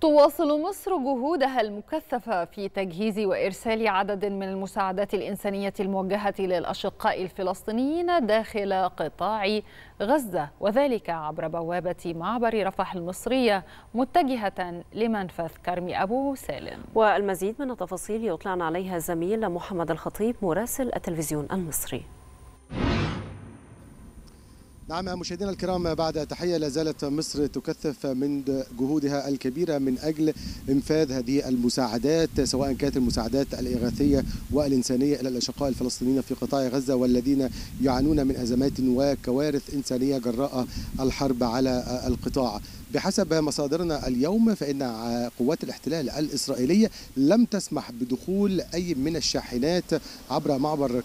تواصل مصر جهودها المكثفة في تجهيز وإرسال عدد من المساعدات الإنسانية الموجهة للأشقاء الفلسطينيين داخل قطاع غزة، وذلك عبر بوابة معبر رفح المصرية متجهة لمنفذ كرم أبو سالم. والمزيد من التفاصيل يطلعنا عليها الزميل محمد الخطيب مراسل التلفزيون المصري. نعم مشاهدينا الكرام، بعد تحية، لا زالت مصر تكثف من جهودها الكبيرة من أجل إنفاذ هذه المساعدات، سواء كانت المساعدات الإغاثية والإنسانية إلى الأشقاء الفلسطينيين في قطاع غزة والذين يعانون من أزمات وكوارث إنسانية جراء الحرب على القطاع. بحسب مصادرنا اليوم فإن قوات الاحتلال الإسرائيلية لم تسمح بدخول أي من الشاحنات عبر معبر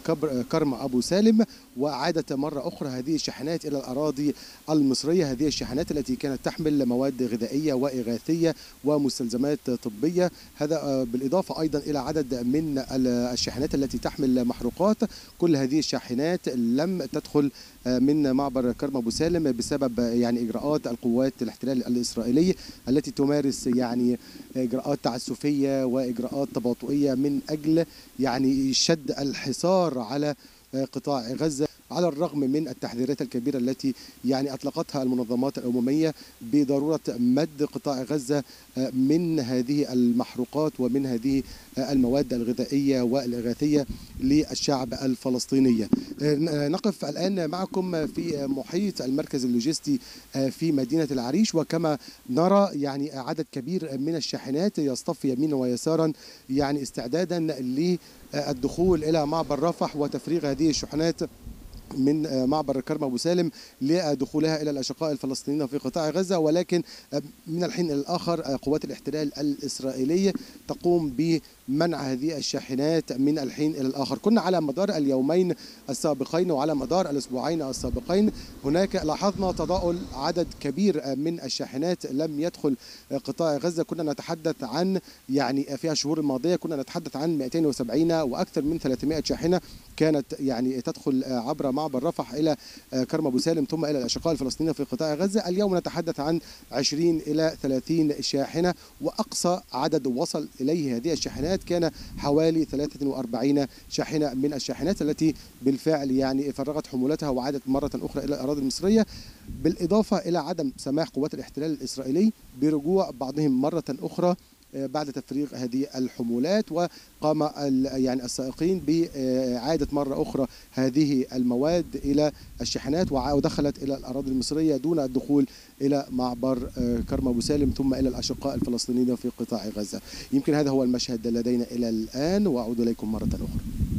كرم أبو سالم، وعادت مرة أخرى هذه الشاحنات إلى الأراضي المصرية، هذه الشاحنات التي كانت تحمل مواد غذائية وإغاثية ومستلزمات طبية، هذا بالإضافة أيضا إلى عدد من الشاحنات التي تحمل محروقات. كل هذه الشاحنات لم تدخل من معبر كرم أبو سالم بسبب إجراءات القوات الاحتلال الإسرائيلية التي تمارس إجراءات تعسفية وإجراءات تباطؤية من أجل شد الحصار على قطاع غزة، على الرغم من التحذيرات الكبيرة التي أطلقتها المنظمات الأممية بضرورة مد قطاع غزة من هذه المحروقات ومن هذه المواد الغذائية والإغاثية للشعب الفلسطيني. نقف الآن معكم في محيط المركز اللوجستي في مدينة العريش، وكما نرى عدد كبير من الشاحنات يصطف يمينا ويسارا استعدادا للدخول إلى معبر رفح وتفريغ هذه الشحنات من معبر كرم أبو سالم لدخولها إلى الأشقاء الفلسطينيين في قطاع غزة. ولكن من الحين إلى الآخر قوات الاحتلال الإسرائيلية تقوم بمنع هذه الشاحنات من الحين إلى الآخر. كنا على مدار اليومين السابقين وعلى مدار الأسبوعين السابقين هناك لاحظنا تضاؤل عدد كبير من الشاحنات لم يدخل قطاع غزة. كنا نتحدث عن في الشهور الماضية كنا نتحدث عن 270 وأكثر من 300 شاحنة كانت تدخل عبر معبر رفح إلى كرم أبو سالم ثم إلى الأشقاء الفلسطينيين في قطاع غزة. اليوم نتحدث عن 20 إلى 30 شاحنة، وأقصى عدد وصل إليه هذه الشاحنات كان حوالي 43 شاحنة من الشاحنات التي بالفعل فرغت حمولتها وعادت مرة أخرى إلى الأراضي المصرية، بالإضافة إلى عدم سماح قوات الاحتلال الإسرائيلي برجوع بعضهم مرة أخرى بعد تفريغ هذه الحمولات. وقام السائقين بإعادة مرة أخرى هذه المواد إلى الشاحنات ودخلت إلى الأراضي المصرية دون الدخول إلى معبر كرم أبو سالم ثم إلى الأشقاء الفلسطينيين في قطاع غزة. يمكن هذا هو المشهد لدينا إلى الآن، وأعود إليكم مرة أخرى.